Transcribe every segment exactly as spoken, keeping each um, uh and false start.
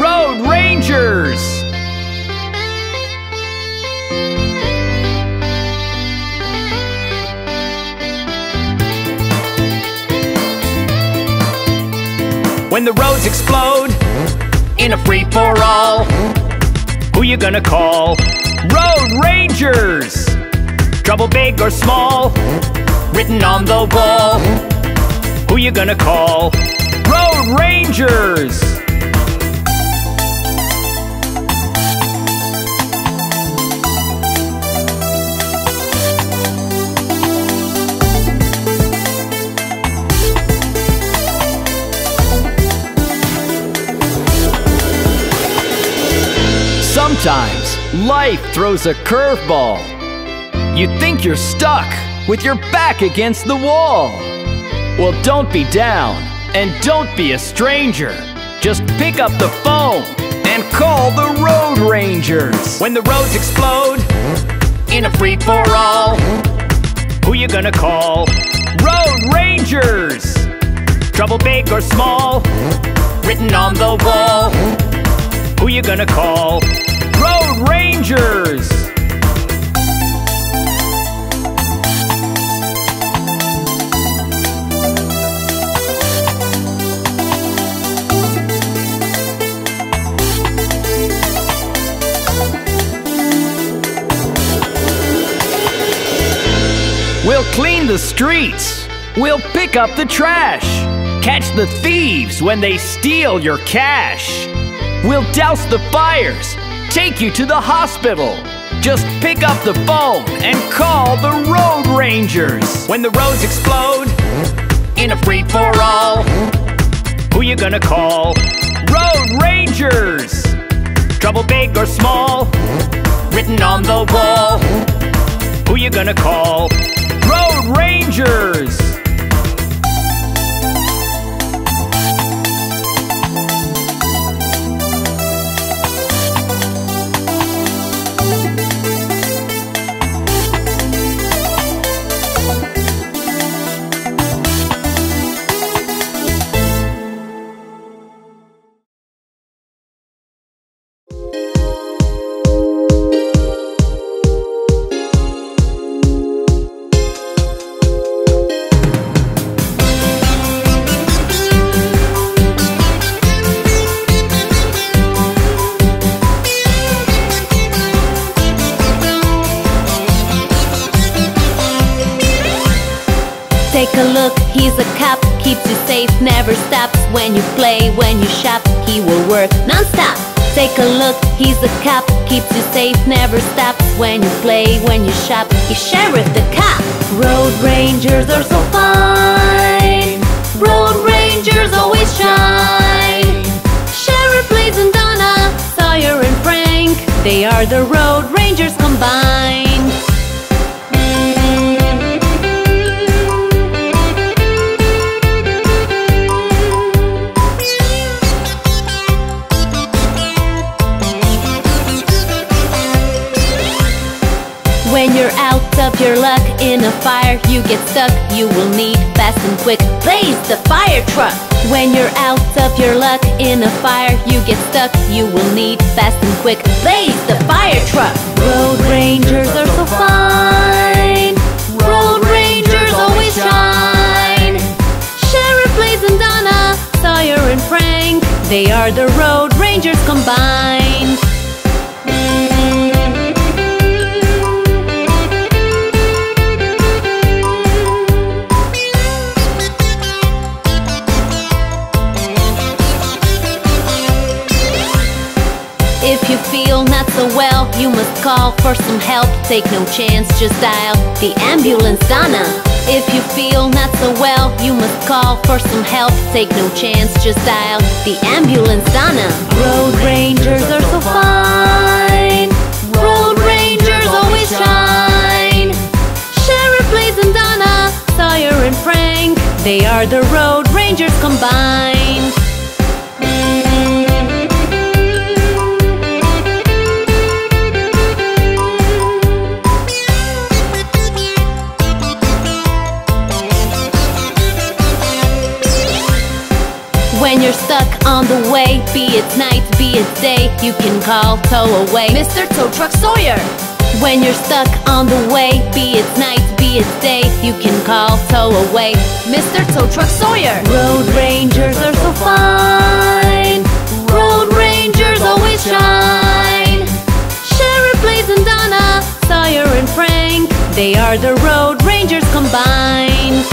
Road Rangers! When the roads explode in a free-for-all, who you gonna call? Road Rangers! Trouble big or small, written on the wall, who you gonna call? Road Rangers! Sometimes life throws a curveball. You think you're stuck with your back against the wall. Well, don't be down and don't be a stranger. Just pick up the phone and call the Road Rangers. When the roads explode in a free-for-all, who you gonna call? Road Rangers! Trouble big or small, written on the wall, who you gonna call? Road Rangers! We'll clean the streets, we'll pick up the trash, catch the thieves when they steal your cash. We'll douse the fires, take you to the hospital. Just pick up the phone and call the Road Rangers. When the roads explode in a free-for-all, who you gonna call? Road Rangers! Trouble big or small, written on the wall, who you gonna call? Road Rangers! Take a look, he's a cop, keeps you safe, never stops. When you play, when you shop, he will work non-stop. Take a look, he's a cop, keeps you safe, never stops. When you play, when you shop, he's Sheriff the cop. Road Rangers are so fine, Road Rangers always shine. Sheriff Blaze and Donna, Sawyer and Frank, they are the Road Rangers combined. When you're out of your luck, in a fire you get stuck, you will need fast and quick Blaze the fire truck. When you're out of your luck, in a fire you get stuck, you will need fast and quick Blaze the fire truck. Road Rangers are so fine, Road Rangers always shine. Sheriff Blaze and Donna, Sawyer and Frank, they are the Road Rangers combined. If you feel not so well, you must call for some help. Take no chance, just dial the ambulance, Donna. If you feel not so well, you must call for some help. Take no chance, just dial the ambulance, Donna. Road Rangers are so fine, Road Rangers always shine. Sheriff Blaze and Donna, Sawyer and Frank, they are the Road Rangers combined. When you're stuck on the way, be it night, be it day, you can call Tow Away, Mister Tow Truck Sawyer. When you're stuck on the way, be it night, be it day, you can call Tow Away, Mister Tow Truck Sawyer. Road Rangers are so fine, Road Rangers always shine. Sherry, Blaze and Donna, Sawyer and Frank, they are the Road Rangers combined.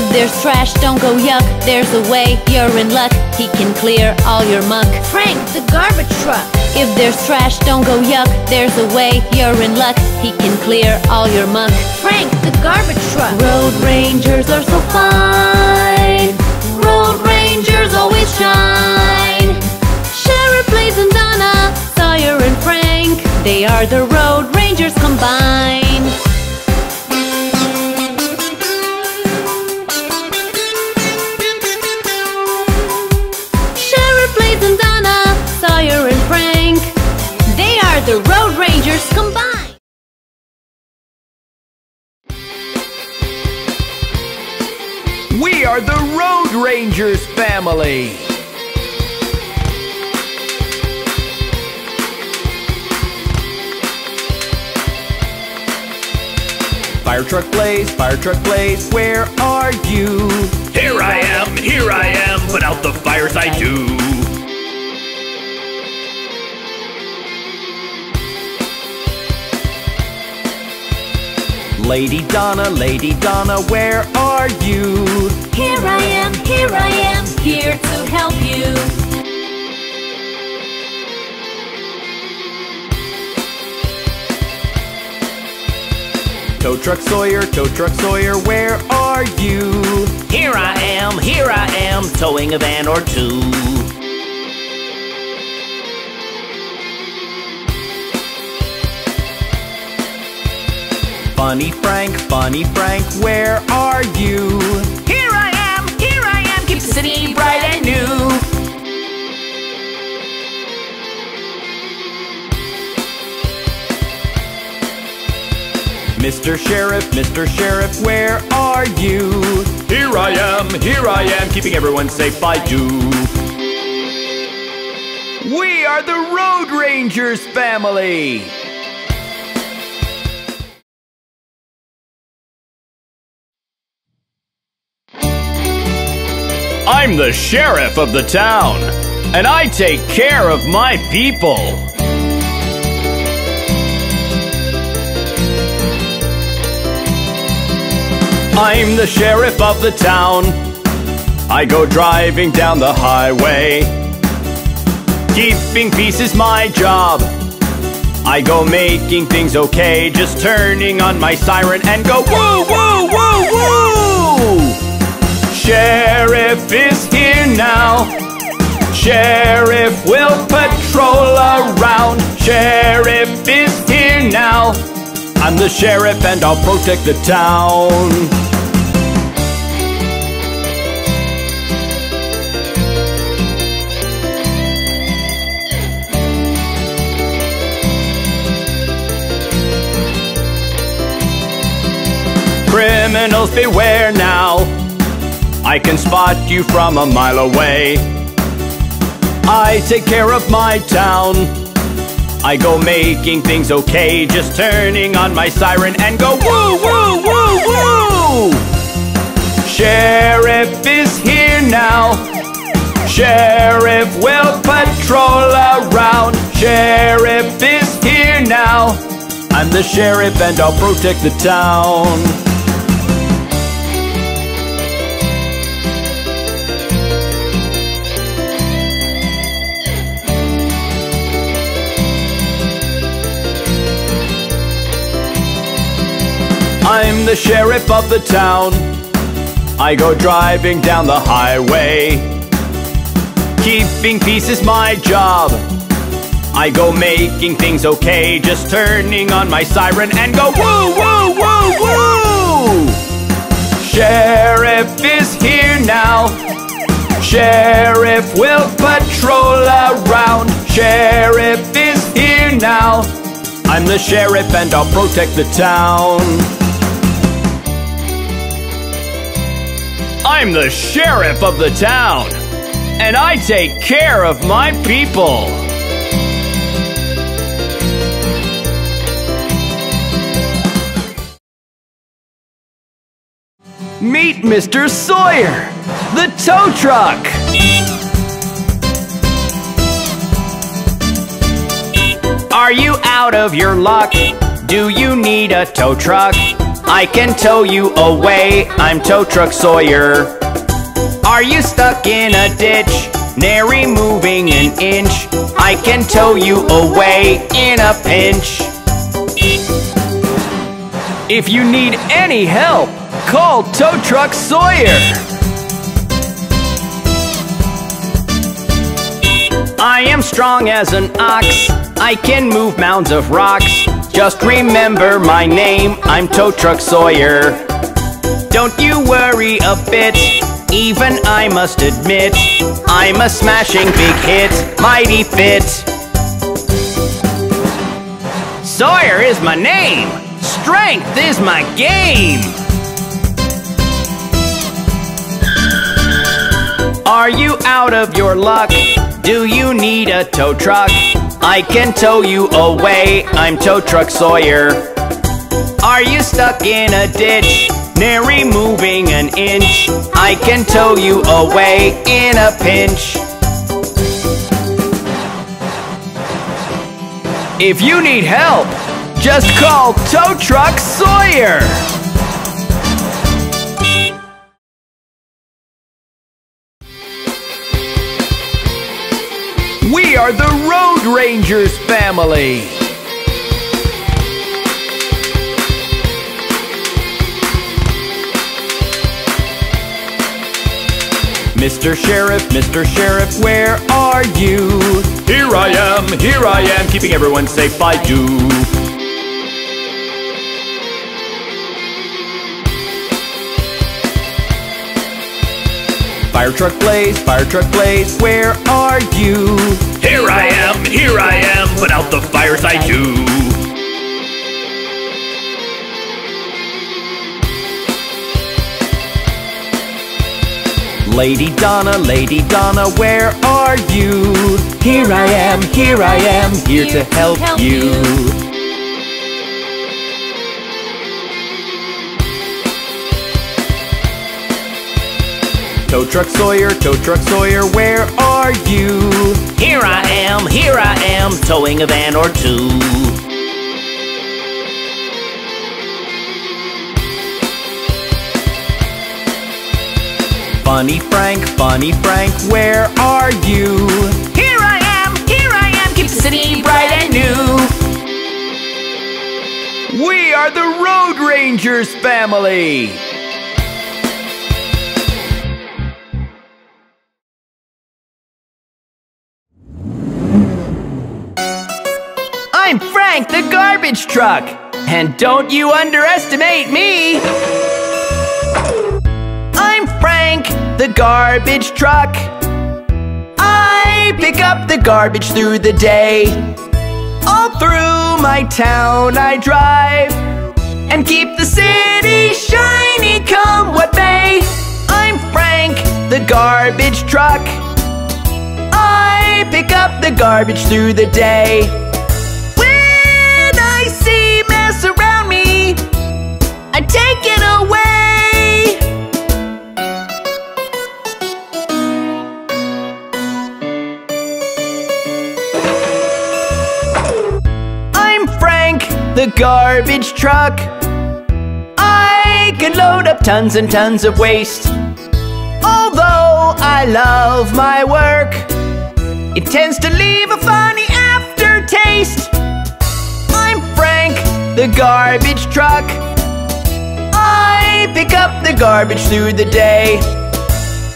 If there's trash, don't go yuck, there's a way, you're in luck, he can clear all your muck. Frank, the garbage truck. If there's trash, don't go yuck, there's a way, you're in luck, he can clear all your muck. Frank, the garbage truck. Road Rangers are so fine, Road Rangers always shine. Sherry, Blaze and Donna, Sawyer and Frank, they are the Road Rangers combined. The Road Rangers combined. We are the Road Rangers family. Fire truck Blaze, fire truck Blaze, where are you? Here I am, here I am, put out the fires I do. Lady Donna, Lady Donna, where are you? Here I am, here I am, here to help you. Tow Truck Sawyer, Tow Truck Sawyer, where are you? Here I am, here I am, towing a van or two. Funny Frank, Funny Frank, where are you? Here I am, here I am, keep the city bright and new. Mister Sheriff, Mister Sheriff, where are you? Here I am, here I am, keeping everyone safe I do. We are the Road Rangers family! I'm the sheriff of the town, and I take care of my people. I'm the sheriff of the town. I go driving down the highway. Keeping peace is my job. I go making things okay, just turning on my siren and go woo, woo, woo, woo! Sheriff is here now. Sheriff will patrol around. Sheriff is here now. I'm the sheriff and I'll protect the town. Criminals beware now. I can spot you from a mile away. I take care of my town. I go making things okay, just turning on my siren and go woo, woo, woo, woo! Sheriff is here now. Sheriff will patrol around. Sheriff is here now. I'm the sheriff and I'll protect the town. I'm the sheriff of the town. I go driving down the highway. Keeping peace is my job. I go making things okay, just turning on my siren and go woo, woo, woo, woo! Sheriff is here now. Sheriff Sheriff will patrol around. Sheriff is here now. I'm the sheriff and I'll protect the town. I'm the sheriff of the town, and I take care of my people. Meet Mister Sawyer, the tow truck. Are you out of your luck? Do you need a tow truck? I can tow you away, I'm Tow Truck Sawyer. Are you stuck in a ditch, nary moving an inch? I can tow you away in a pinch. If you need any help, call Tow Truck Sawyer. I am strong as an ox, I can move mounds of rocks. Just remember my name, I'm Tow Truck Sawyer. Don't you worry a bit, even I must admit, I'm a smashing big hit, mighty fit. Sawyer is my name, strength is my game. Are you out of your luck? Do you need a tow truck? I can tow you away, I'm Tow Truck Sawyer. Are you stuck in a ditch, nary moving an inch? I can tow you away in a pinch. If you need help, just call Tow Truck Sawyer. We are the Road Rangers family. Mister Sheriff, Mister Sheriff, where are you? Here I am, here I am, keeping everyone safe I do. Fire truck blaze, fire truck blaze, where are you? Here I am, here I am, put out the fires I do. Lady Donna, Lady Donna, where are you? Here I am, here I am, here to help you. Tow Truck Sawyer, Tow Truck Sawyer, where are you? Here I am, here I am, towing a van or two. Funny Frank, Funny Frank, where are you? Here I am, here I am, keep the city bright and new. We are the Road Rangers family. I'm Frank the garbage truck, and don't you underestimate me! I'm Frank the garbage truck. I pick up the garbage through the day. All through my town I drive, and keep the city shiny come what may. I'm Frank the garbage truck. I pick up the garbage through the day. I take it away. I'm Frank the garbage truck. I can load up tons and tons of waste. Although I love my work, it tends to leave a funny aftertaste. I'm Frank the garbage truck. I pick up the garbage through the day.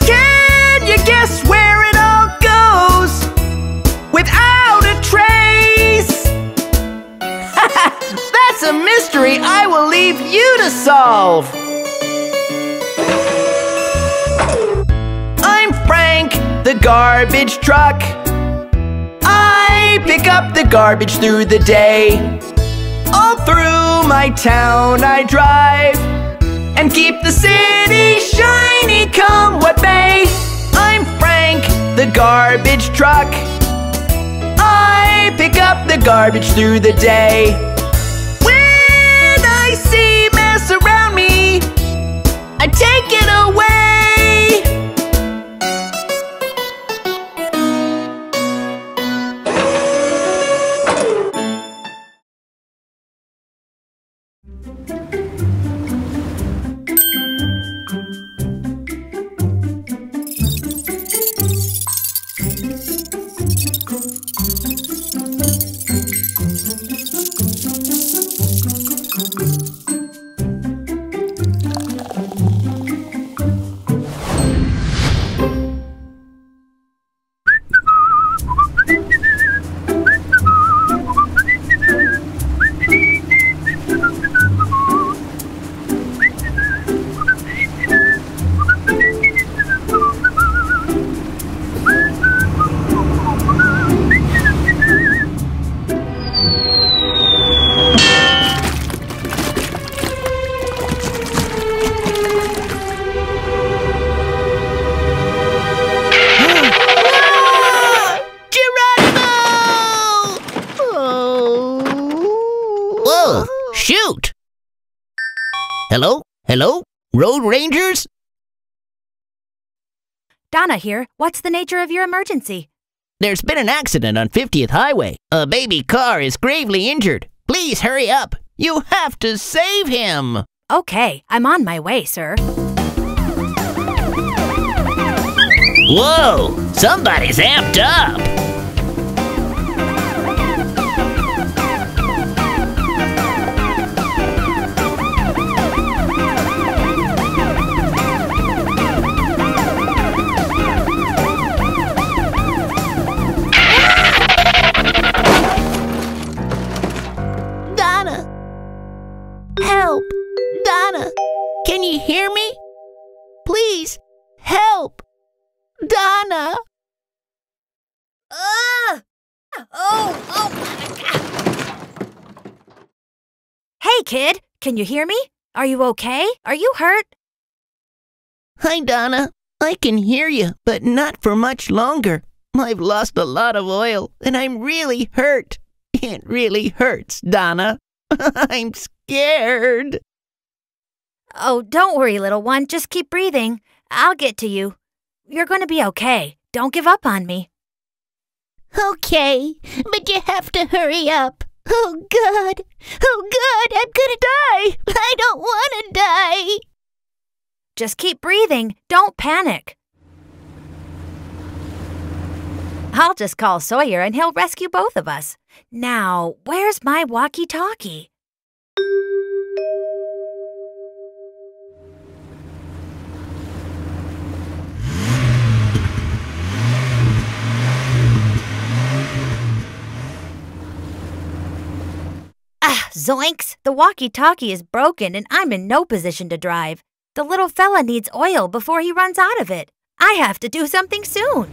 Can you guess where it all goes without a trace? That's a mystery I will leave you to solve. I'm Frank the garbage truck. I pick up the garbage through the day. All through my town I drive and keep the city shiny come what may. I'm Frank, the garbage truck. I pick up the garbage through the day. When I see mess around me, I take it away. Hello? Hello? Road Rangers? Donna here. What's the nature of your emergency? There's been an accident on fiftieth Highway. A baby car is gravely injured. Please hurry up. You have to save him. Okay, I'm on my way, sir. Whoa! Somebody's amped up! Help! Donna! Can you hear me? Please, help! Donna! Uh, oh, oh. Hey, kid! Can you hear me? Are you okay? Are you hurt? Hi, Donna. I can hear you, but not for much longer. I've lost a lot of oil, and I'm really hurt. It really hurts, Donna. I'm scared. Oh, don't worry, little one. Just keep breathing. I'll get to you. You're going to be okay. Don't give up on me. Okay, but you have to hurry up. Oh, God. Oh, God, I'm going to die. I don't want to die. Just keep breathing. Don't panic. I'll just call Sawyer and he'll rescue both of us. Now, where's my walkie-talkie? Ah, zoinks! The walkie-talkie is broken and I'm in no position to drive. The little fella needs oil before he runs out of it. I have to do something soon.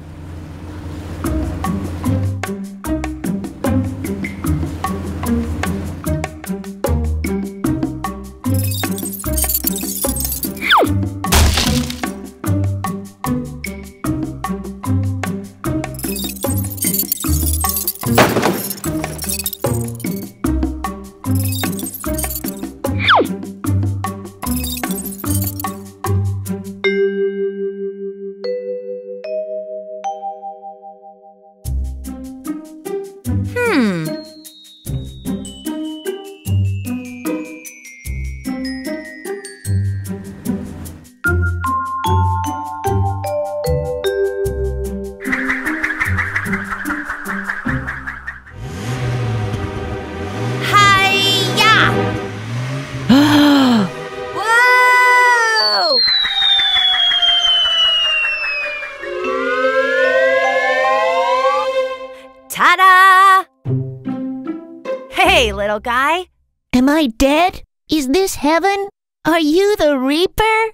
Little guy. Am I dead? Is this heaven? Are you the Reaper?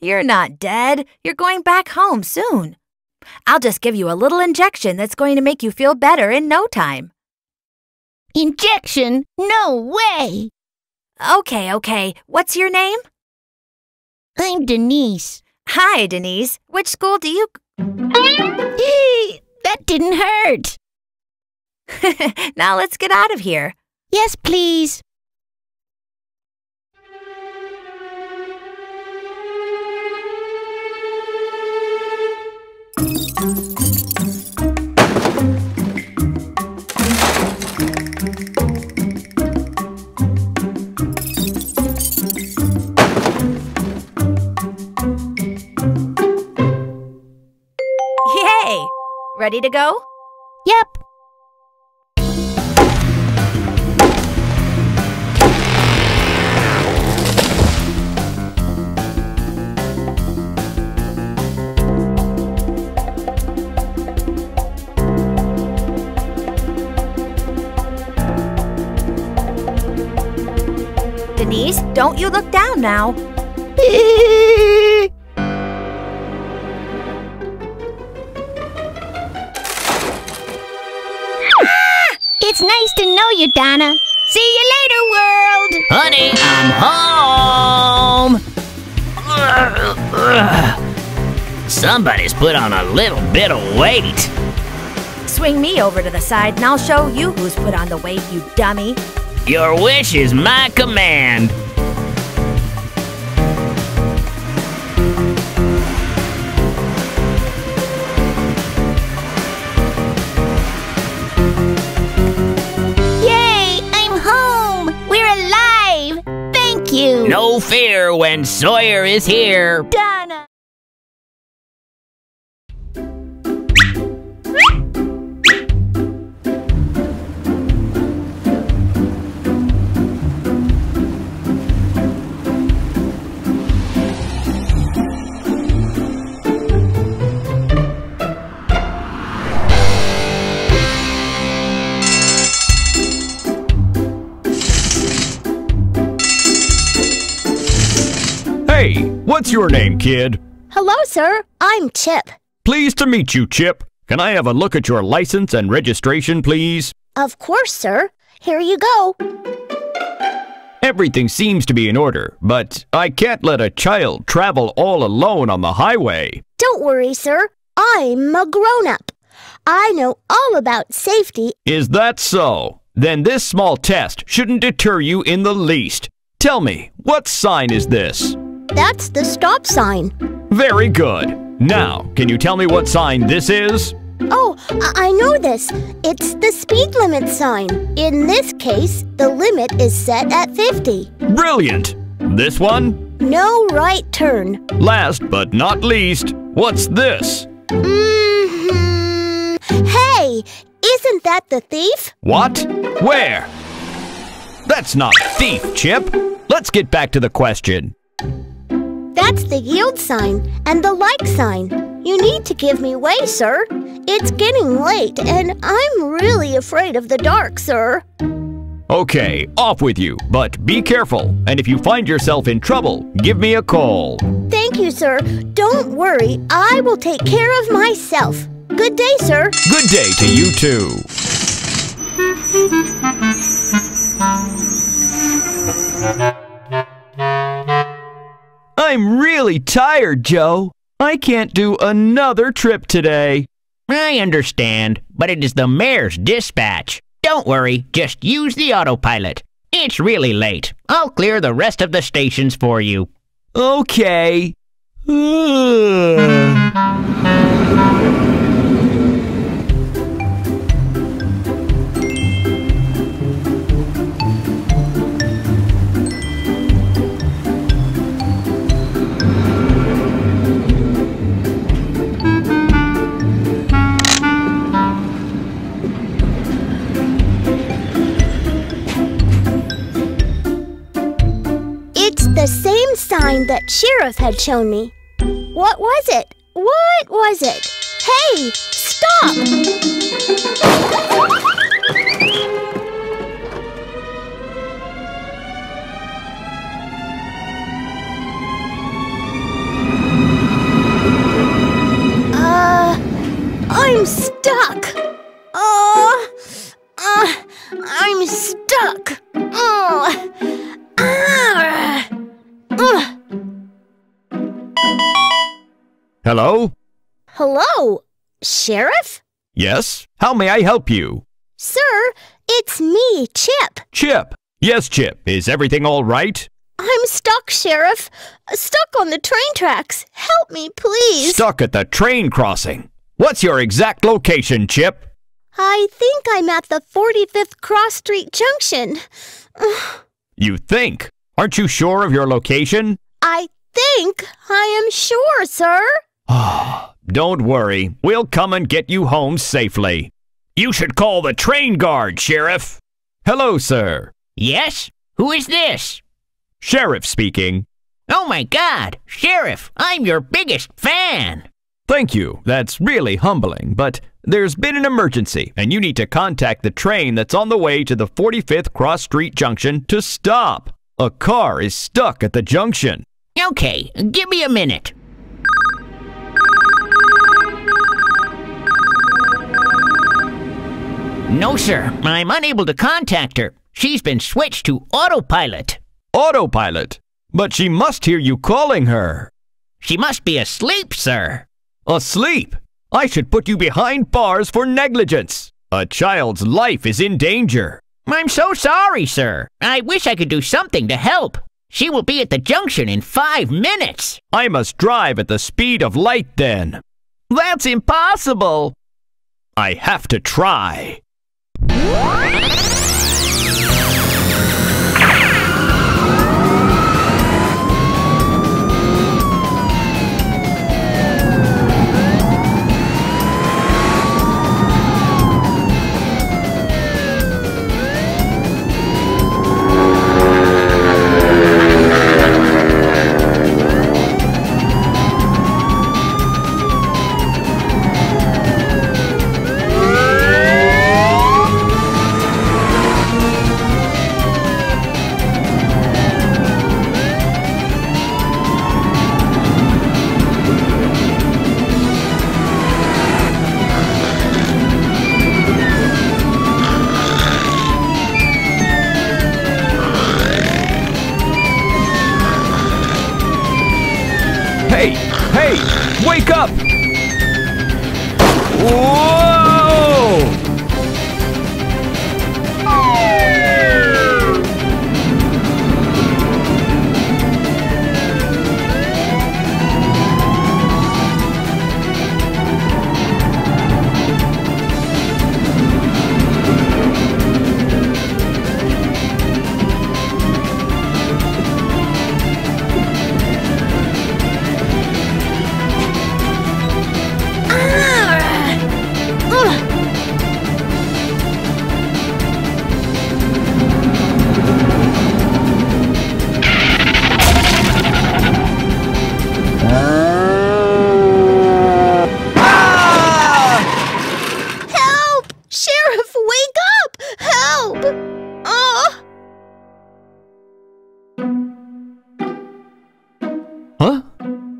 You're not dead. You're going back home soon. I'll just give you a little injection that's going to make you feel better in no time. Injection? No way! Okay, okay. What's your name? I'm Denise. Hi, Denise. Which school do you... That didn't hurt. Now let's get out of here. Yes, please. Yay! Ready to go? Yep. Denise, don't you look down now. It's nice to know you, Donna. See you later, world. Honey, I'm home. Somebody's put on a little bit of weight. Swing me over to the side and I'll show you who's put on the weight, you dummy. Your wish is my command. Yay! I'm home! We're alive! Thank you! No fear when Sawyer is here! Donna! Hey, what's your name, kid? Hello, sir. I'm Chip. Pleased to meet you, Chip. Can I have a look at your license and registration, please? Of course, sir. Here you go. Everything seems to be in order, but I can't let a child travel all alone on the highway. Don't worry, sir. I'm a grown-up. I know all about safety. Is that so? Then this small test shouldn't deter you in the least. Tell me, what sign is this? That's the stop sign. Very good. Now, can you tell me what sign this is? Oh, I, I know this. It's the speed limit sign. In this case, the limit is set at fifty. Brilliant. This one? No right turn. Last but not least, what's this? Mm-hmm. Hey, isn't that the thief? What? Where? That's not thief, Chip. Let's get back to the question. That's the yield sign and the like sign. You need to give me way, sir. It's getting late and I'm really afraid of the dark, sir. Okay, off with you, but be careful. And if you find yourself in trouble, give me a call. Thank you, sir. Don't worry, I will take care of myself. Good day, sir. Good day to you, too. I'm really tired, Joe. I can't do another trip today. I understand, but it is the mayor's dispatch. Don't worry, just use the autopilot. It's really late. I'll clear the rest of the stations for you. Okay. Ugh. The same sign that Sheriff had shown me. What was it? What was it? Hey, stop! I'm stuck! Oh, uh, I'm stuck! Oh, ah, uh. Hello? Hello, Sheriff? Yes, how may I help you? Sir, it's me, Chip. Chip? Yes, Chip. Is everything all right? I'm stuck, Sheriff. Stuck on the train tracks. Help me, please. Stuck at the train crossing. What's your exact location, Chip? I think I'm at the forty-fifth Cross Street Junction. You think? Aren't you sure of your location? I think I am sure, sir. Don't worry. We'll come and get you home safely. You should call the train guard, Sheriff. Hello, sir. Yes? Who is this? Sheriff speaking. Oh my God, Sheriff, I'm your biggest fan. Thank you. That's really humbling, but there's been an emergency, and you need to contact the train that's on the way to the forty-fifth Cross Street Junction to stop. A car is stuck at the junction. Okay, give me a minute. No, sir, I'm unable to contact her. She's been switched to autopilot. Autopilot? But she must hear you calling her. She must be asleep, sir. Asleep? I should put you behind bars for negligence. A child's life is in danger. I'm so sorry, sir. I wish I could do something to help. She will be at the junction in five minutes. I must drive at the speed of light then. That's impossible. I have to try. Hey, hey, wake up! Whoa!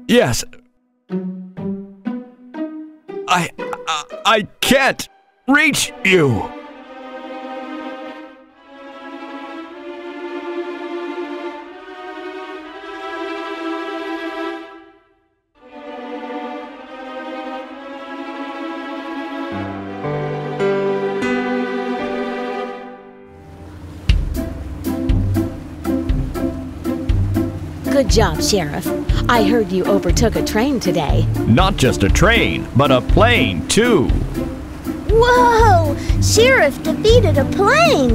Yes. I, I... I can't reach you. Good job, Sheriff. I heard you overtook a train today. Not just a train, but a plane, too. Whoa! Sheriff defeated a plane!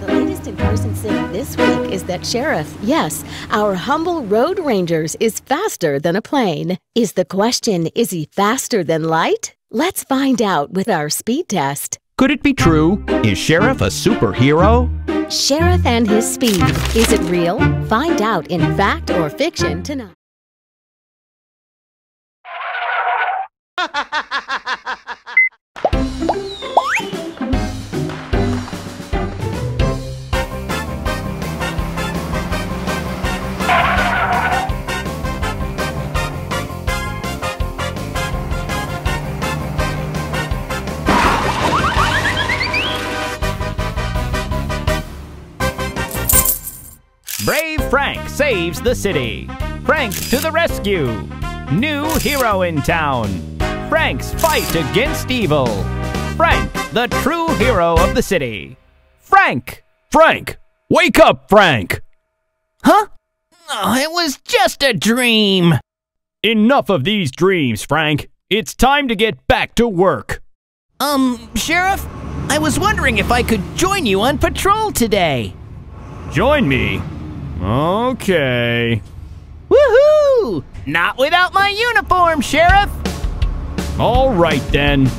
The latest in-person sight this week is that Sheriff, yes, our humble Road Rangers is faster than a plane. Is the question, is he faster than light? Let's find out with our speed test. Could it be true? Is Sheriff a superhero? Sheriff and his speed. Is it real? Find out in Fact or Fiction tonight. Brave Frank saves the city. Frank to the rescue. New hero in town. Frank's fight against evil. Frank, the true hero of the city. Frank! Frank! Wake up, Frank! Huh? Oh, it was just a dream. Enough of these dreams, Frank. It's time to get back to work. Um, Sheriff, I was wondering if I could join you on patrol today. Join me? Okay. Woohoo! Not without my uniform, Sheriff! All right, then.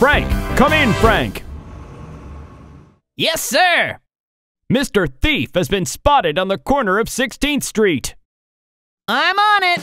Frank, come in, Frank. Yes, sir. Mister Thief has been spotted on the corner of sixteenth street. I'm on it.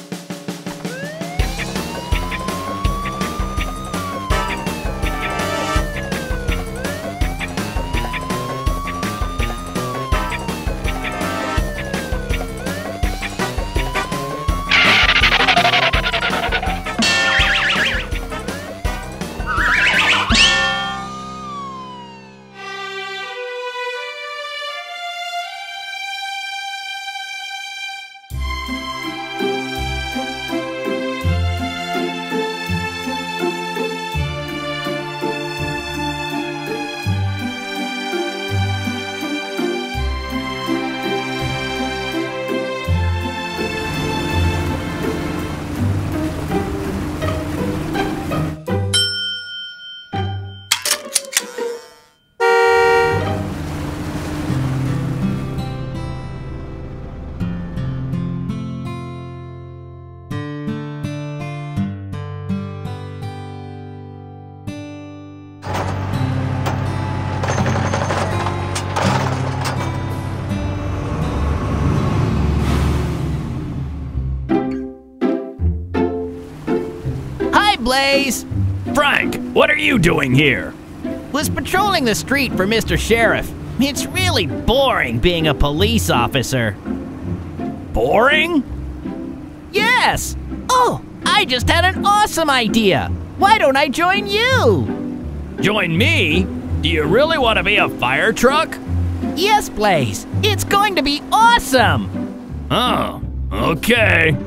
Blaze! Frank, what are you doing here? Was patrolling the street for Mister Sheriff. It's really boring being a police officer. Boring? Yes! Oh, I just had an awesome idea! Why don't I join you? Join me? Do you really want to be a fire truck? Yes, Blaze! It's going to be awesome! Oh, okay.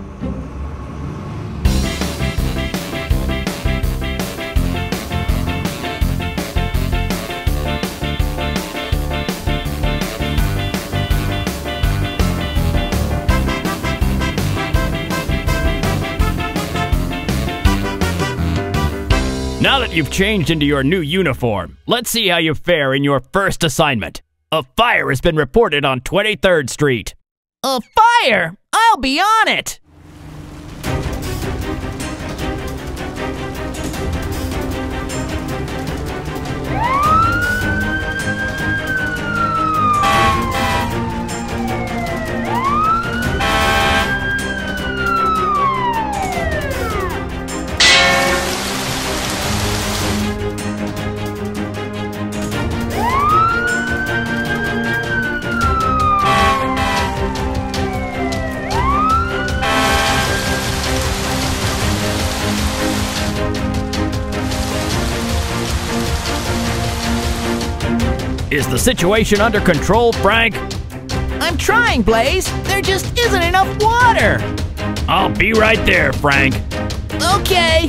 Now that you've changed into your new uniform, let's see how you fare in your first assignment. A fire has been reported on twenty-third street. A fire? I'll be on it! Is the situation under control, Frank? I'm trying, Blaze. There just isn't enough water. I'll be right there, Frank. Okay.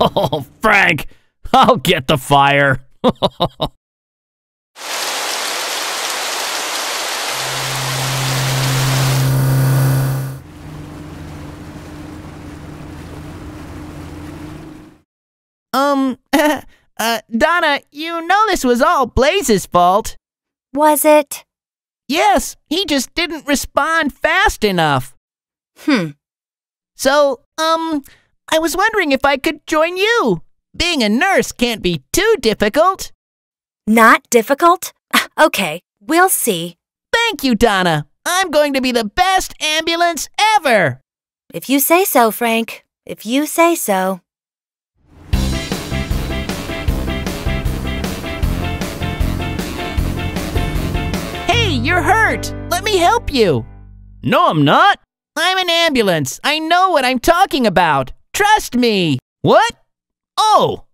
Oh, Frank, I'll get the fire. Ha ha ha. Uh, Donna, you know this was all Blaze's fault. Was it? Yes, he just didn't respond fast enough. Hmm. So, um, I was wondering if I could join you. Being a nurse can't be too difficult. Not difficult? Okay, we'll see. Thank you, Donna. I'm going to be the best ambulance ever. If you say so, Frank. If you say so. Hey, you're hurt. Let me help you. No, I'm not. I'm an ambulance. I know what I'm talking about. Trust me. What? Oh.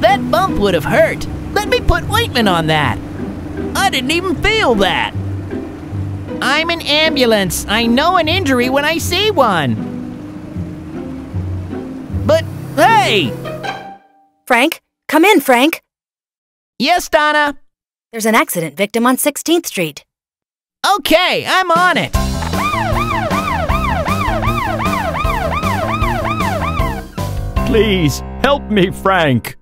That bump would have hurt. Let me put ointment on that. I didn't even feel that. I'm an ambulance. I know an injury when I see one. But, hey! Frank, come in, Frank. Yes, Donna. There's an accident victim on sixteenth street. Okay, I'm on it. Please, help me, Frank.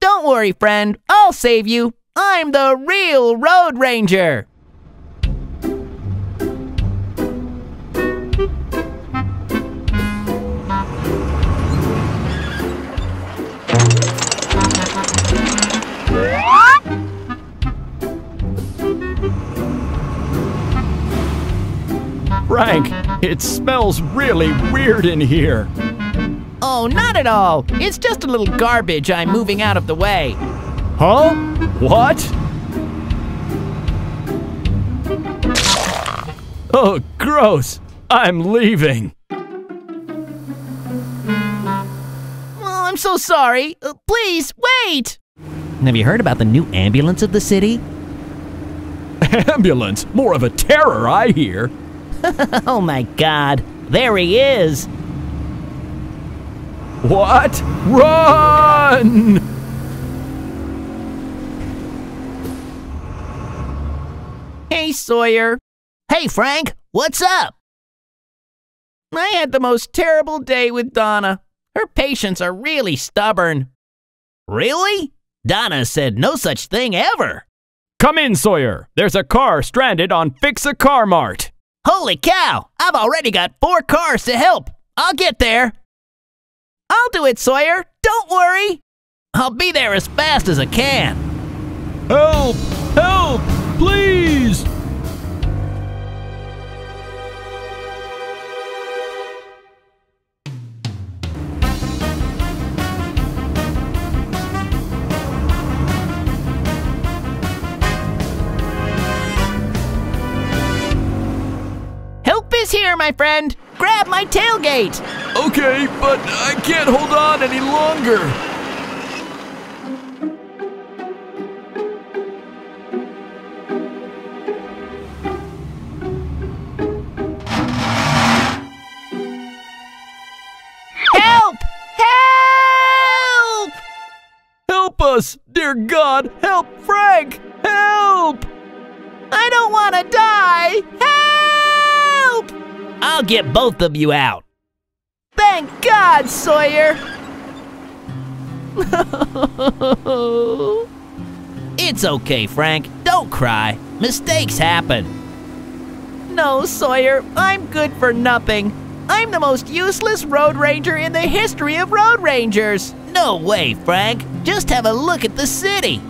Don't worry, friend. I'll save you. I'm the real Road Ranger. Frank, it smells really weird in here. Oh, not at all. It's just a little garbage I'm moving out of the way. Huh? What? Oh, gross. I'm leaving. Oh, I'm so sorry. Uh, please, wait! Have you heard about the new ambulance of the city? Ambulance? More of a terror, I hear. Oh my God. There he is. What? Run! Hey, Sawyer. Hey, Frank. What's up? I had the most terrible day with Donna. Her patients are really stubborn. Really? Donna said no such thing ever. Come in, Sawyer. There's a car stranded on Fix-A-Car Mart. Holy cow. I've already got four cars to help. I'll get there. I'll do it, Sawyer. Don't worry. I'll be there as fast as I can. Help! Help! Please! Help is here, my friend. Grab my tailgate. Okay, but I can't hold on any longer. Help! Help! Help us! Dear God, help Frank! Help! I don't want to die! Help! I'll get both of you out. Thank God, Sawyer! It's okay, Frank. Don't cry. Mistakes happen. No, Sawyer. I'm good for nothing. I'm the most useless Road Ranger in the history of Road Rangers. No way, Frank. Just have a look at the city.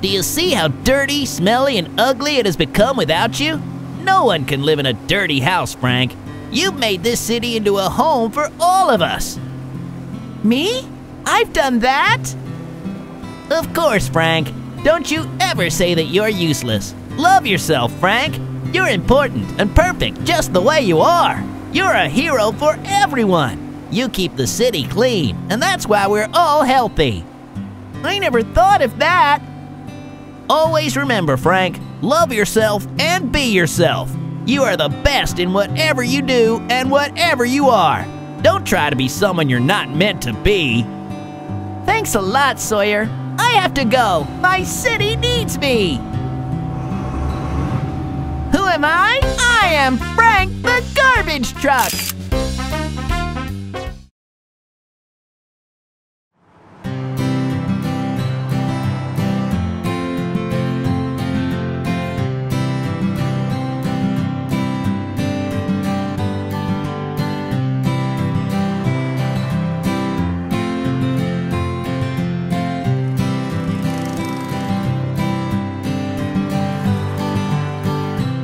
Do you see how dirty, smelly, and ugly it has become without you? No one can live in a dirty house, Frank. You've made this city into a home for all of us. Me? I've done that? Of course, Frank. Don't you ever say that you're useless. Love yourself, Frank. You're important and perfect just the way you are. You're a hero for everyone. You keep the city clean, and that's why we're all healthy. I never thought of that. Always remember, Frank, love yourself and be yourself. You are the best in whatever you do and whatever you are. Don't try to be someone you're not meant to be. Thanks a lot, Sawyer. I have to go. My city needs me. Who am I? I am Frank the Garbage Truck.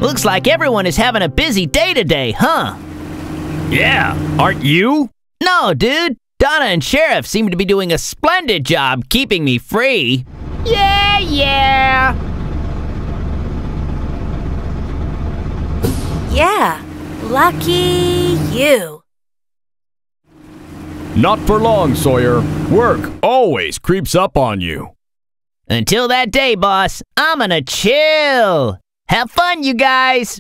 Looks like everyone is having a busy day today, huh? Yeah, aren't you? No, dude. Donna and Sheriff seem to be doing a splendid job keeping me free. Yeah, yeah. Yeah, lucky you. Not for long, Sawyer. Work always creeps up on you. Until that day, boss, I'm gonna chill. Have fun, you guys.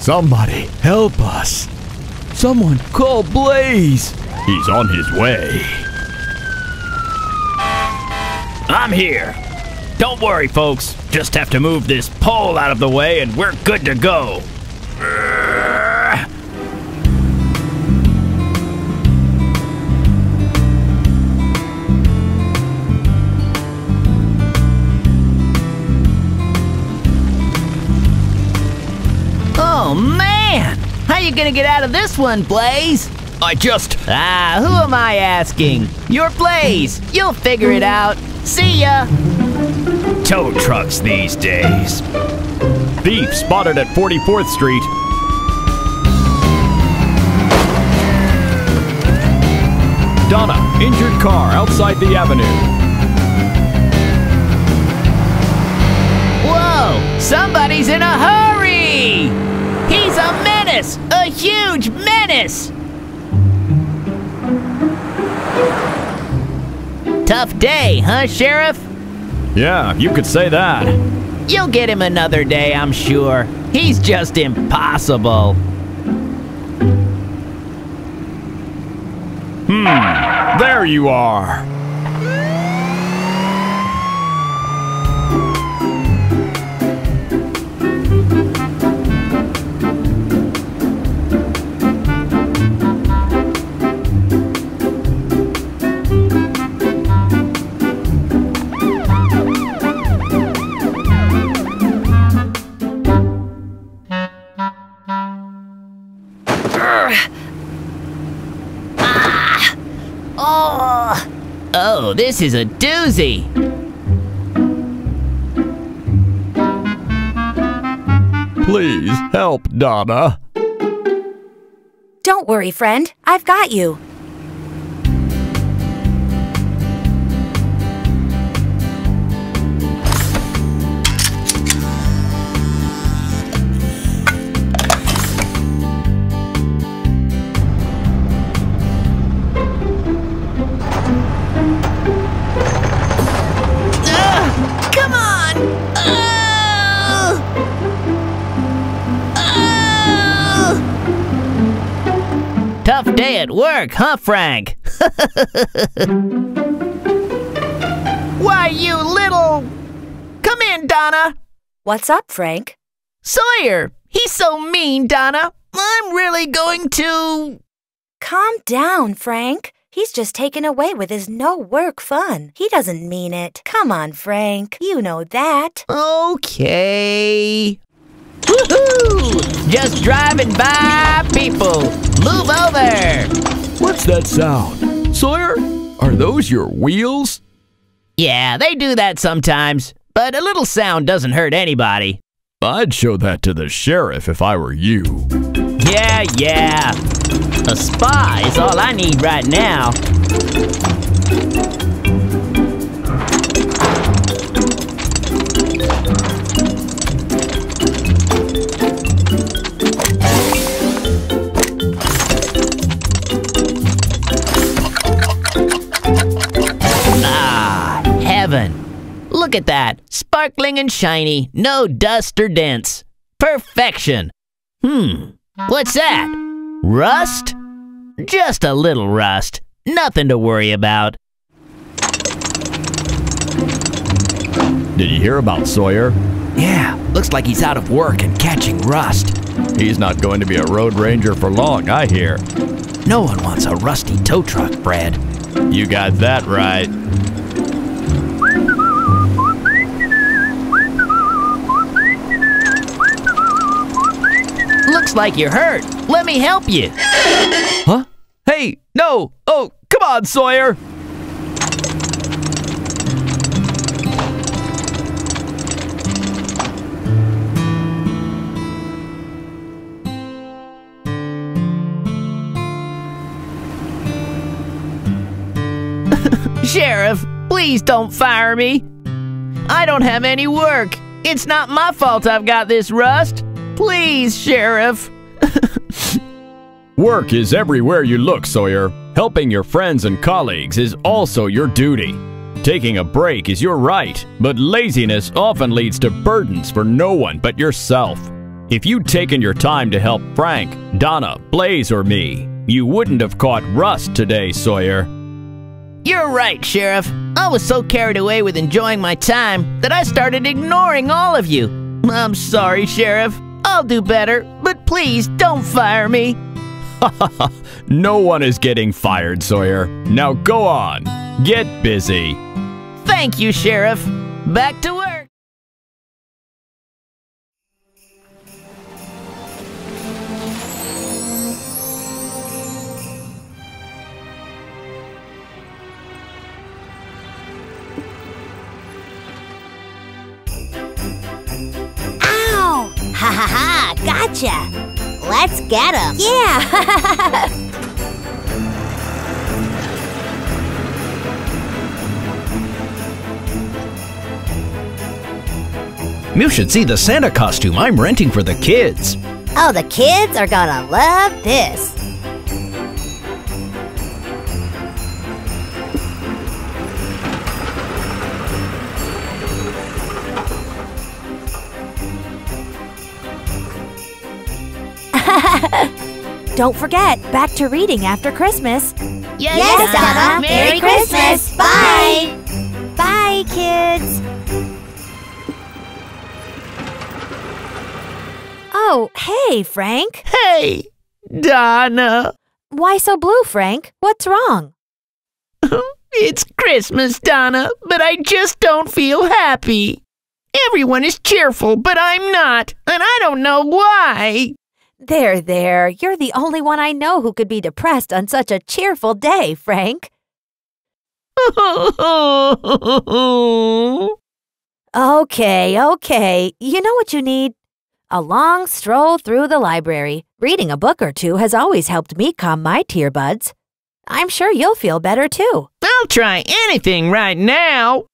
Somebody help us. Someone call Blaze. He's on his way. I'm here. Don't worry, folks. Just have to move this pole out of the way and we're good to go. Oh, man! How you gonna get out of this one, Blaze? I just... Ah, who am I asking? You're Blaze. You'll figure it out. See ya! Tow trucks these days. Thief spotted at forty-fourth street. Donna, injured car outside the avenue. Whoa! Somebody's in a hurry! He's a menace! A huge menace! Tough day, huh, Sheriff? Yeah, you could say that. You'll get him another day, I'm sure. He's just impossible. Hmm, there you are. Oh, this is a doozy. Please help, Donna. Don't worry, friend. I've got you. Tough day at work, huh, Frank? Why, you little... Come in, Donna. What's up, Frank? Sawyer, he's so mean, Donna. I'm really going to... Calm down, Frank. He's just taken away with his no-work fun. He doesn't mean it. Come on, Frank. You know that. Okay... Woohoo! Just driving by people. Move over. What's that sound? Sawyer, are those your wheels? Yeah, they do that sometimes, but a little sound doesn't hurt anybody. I'd show that to the sheriff if I were you. Yeah, yeah. A spy is all I need right now. Look at that, sparkling and shiny, no dust or dents. Perfection. Hmm, what's that? Rust? Just a little rust. Nothing to worry about. Did you hear about Sawyer? Yeah, looks like he's out of work and catching rust. He's not going to be a road ranger for long, I hear. No one wants a rusty tow truck, Brad. You got that right. Looks like you're hurt. Let me help you. Huh? Hey, no. Oh, come on, Sawyer. Sheriff, please don't fire me. I don't have any work. It's not my fault I've got this rust. Please, Sheriff. Work is everywhere you look, Sawyer. Helping your friends and colleagues is also your duty. Taking a break is your right, but laziness often leads to burdens for no one but yourself. If you'd taken your time to help Frank, Donna, Blaze, or me, you wouldn't have caught rust today, Sawyer. You're right, Sheriff. I was so carried away with enjoying my time that I started ignoring all of you. I'm sorry, Sheriff. I'll do better, but please don't fire me. No one is getting fired, Sawyer. Now go on. Get busy. Thank you, Sheriff. Back to work. Ha ha ha, gotcha! Let's get him! Yeah! You should see the Santa costume I'm renting for the kids. Oh, the kids are gonna love this. Don't forget, back to reading after Christmas. Yes, yes Donna. Merry Christmas. Bye. Bye, kids. Oh, hey, Frank. Hey, Donna. Why so blue, Frank? What's wrong? It's Christmas, Donna, but I just don't feel happy. Everyone is cheerful, but I'm not, and I don't know why. There, there. You're the only one I know who could be depressed on such a cheerful day, Frank. Okay, okay. You know what you need? A long stroll through the library. Reading a book or two has always helped me calm my tear buds. I'm sure you'll feel better, too. I'll try anything right now.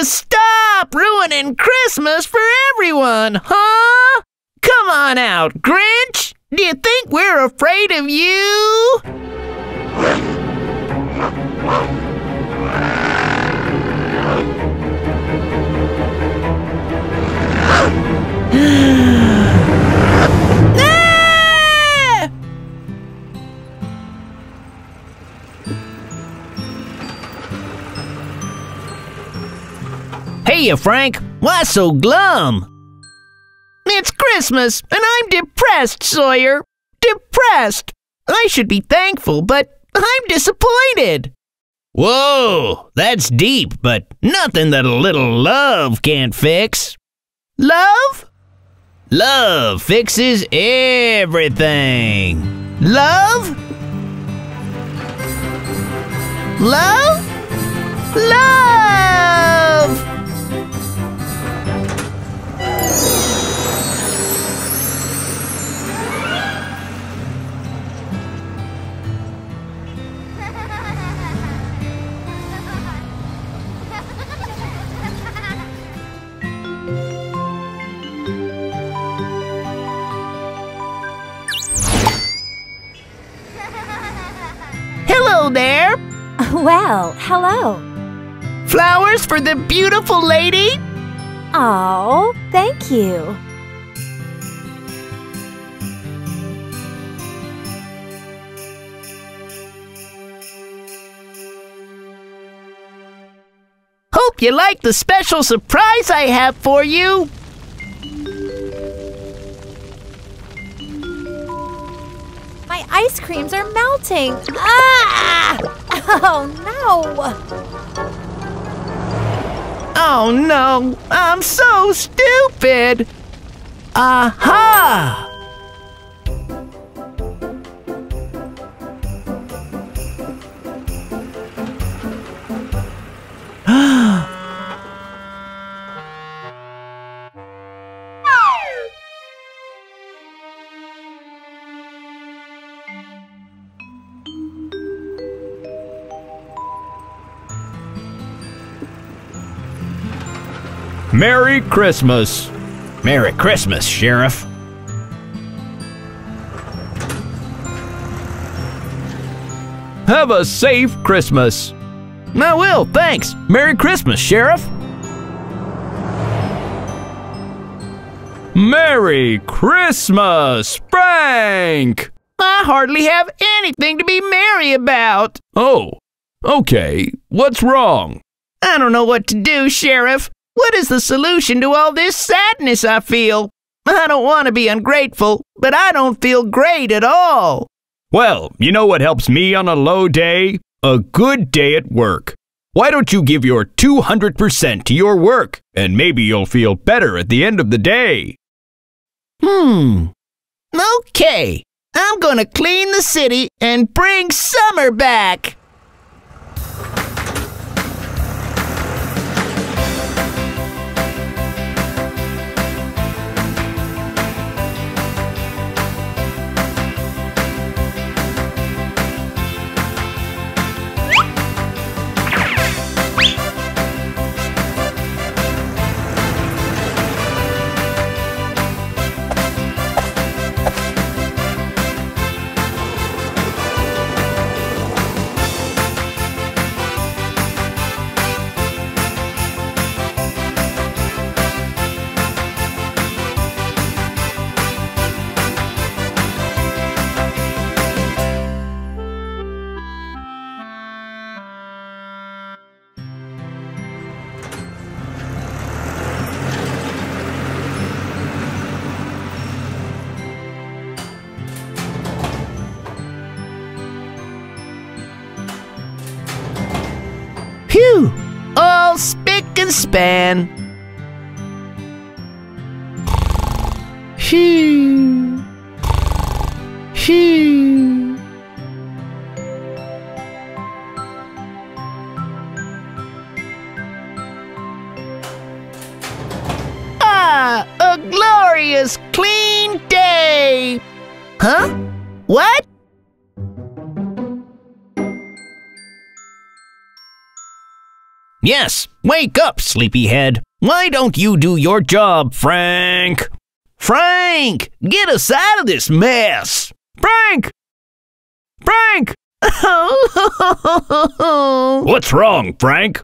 Stop ruining Christmas for everyone, huh? Come on out, Grinch! Do you think we're afraid of you? Ah! Hey, Frank, why so glum? It's Christmas, and I'm depressed, Sawyer. Depressed. I should be thankful, but I'm disappointed. Whoa, that's deep, but nothing that a little love can't fix. Love? Love fixes everything. Love? Love? Love! Hello there. Well, hello. Flowers for the beautiful lady. Oh, thank you. Hope you like the special surprise I have for you. My ice creams are melting. Ah! Oh, no. Oh, no. I'm so stupid. Aha! Merry Christmas. Merry Christmas, Sheriff. Have a safe Christmas. I will, thanks. Merry Christmas, Sheriff. Merry Christmas, Frank. I hardly have anything to be merry about. Oh, okay. What's wrong? I don't know what to do, Sheriff. What is the solution to all this sadness I feel? I don't want to be ungrateful, but I don't feel great at all. Well, you know what helps me on a low day? A good day at work. Why don't you give your two hundred percent to your work, and maybe you'll feel better at the end of the day? Hmm. Okay. I'm gonna clean the city and bring summer back. Phew! All spick and span. Phew! Phew! Ah! A glorious clean day! Huh? What? Yes, wake up, sleepyhead. Why don't you do your job, Frank? Frank, get us out of this mess. Frank! Frank! What's wrong, Frank?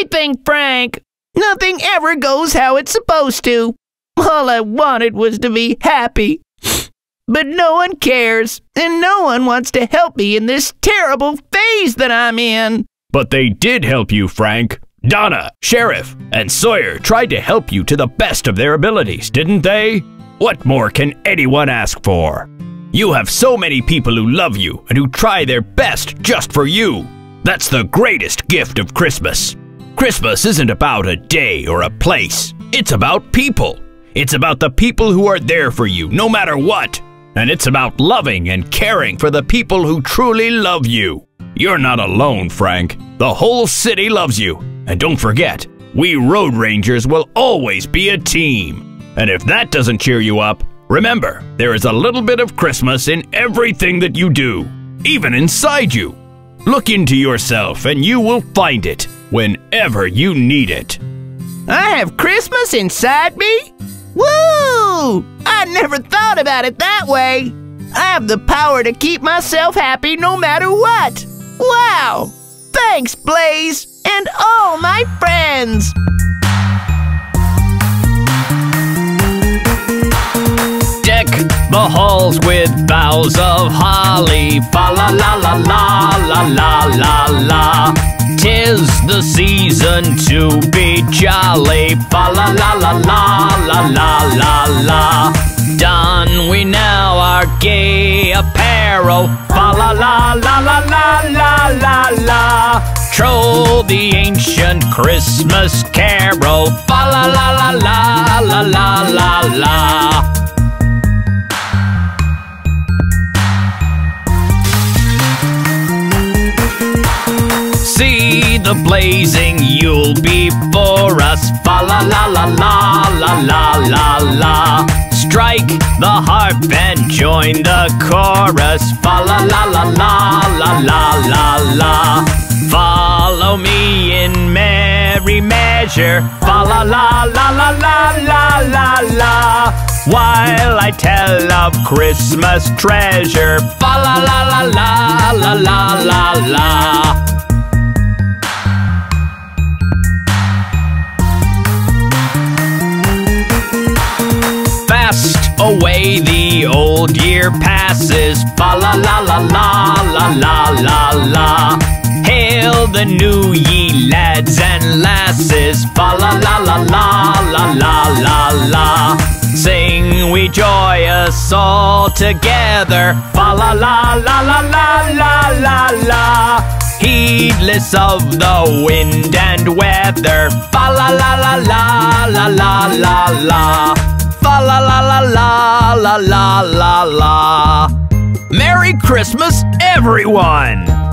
Everything, Frank. Nothing ever goes how it's supposed to. All I wanted was to be happy. But no one cares, and no one wants to help me in this terrible phase that I'm in. But they did help you, Frank. Donna, Sheriff, and Sawyer tried to help you to the best of their abilities, didn't they? What more can anyone ask for? You have so many people who love you and who try their best just for you. That's the greatest gift of Christmas. Christmas isn't about a day or a place. It's about people. It's about the people who are there for you, no matter what. And it's about loving and caring for the people who truly love you. You're not alone, Frank. The whole city loves you. And don't forget, we Road Rangers will always be a team. And if that doesn't cheer you up, remember, there is a little bit of Christmas in everything that you do, even inside you. Look into yourself and you will find it whenever you need it. I have Christmas inside me? Woo! I never thought about it that way. I have the power to keep myself happy no matter what. Wow! Thanks, Blaze, and all my friends! Deck the halls with boughs of holly, fa la la la la la la la la. Tis the season to be jolly, fa la la la la la la la la. Don we now our gay apparel, fa la la la la la la la la. Troll the ancient Christmas carol, fa la la la la la la la la. See the blazing Yule before us, fa la la la la la la la la. Strike the harp and join the chorus, fa la la la la la la la la. Follow me in merry measure, fa la la la la la la la la. While I tell of Christmas treasure, fa la la la la la la la la. Fast away the old year passes, fa la la la la la la la la. Hail the new ye lads and lasses, fa la la la la la la la la. Sing we joyous all together, fa la la la la la la la la. Heedless of the wind and weather, fa la la la la la la la la. Fa la la la la la la la la. Merry Christmas, everyone!